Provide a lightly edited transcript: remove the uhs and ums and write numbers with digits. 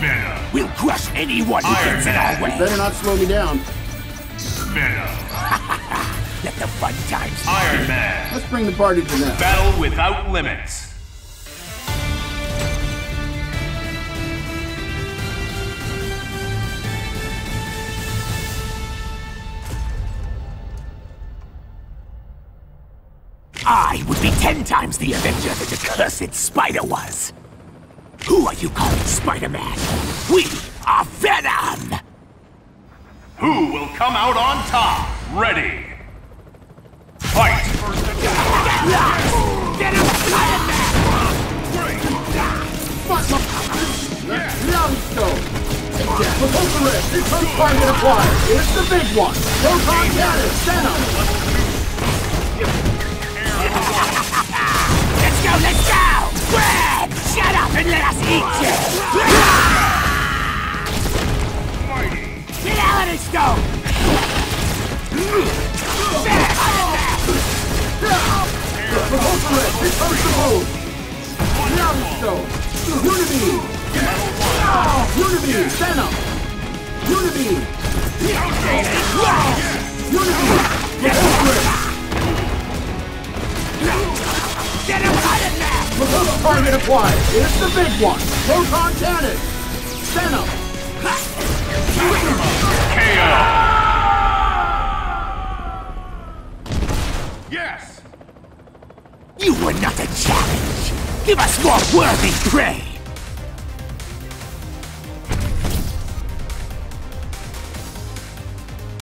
Venom. We'll crush anyone who gets in our way. You better not slow me down. Venom. Let the fun times. Iron Man. Let's bring the party to them. Battle without limits. I would be 10 times the Avenger that the cursed spider was. Who are you calling Spider-Man? We are Venom! Who will come out on top? Ready! Fight! Get him, Iron Man! Let's go! Propose the rift! It's not time to apply! It's the big one! Proton cannon! Venom! Let's go! Let's go! Grab! Shut up and let us eat you! Get out of stone! The Volteret returns to move! Naruto! Unibee! Unibee! Venom! Unibee! Unibee! The Volteret! Get him out of there! Proposal target acquired! It's the big one! Proton cannon! Venom! KO! Yes! You were not a challenge! Give us more worthy prey!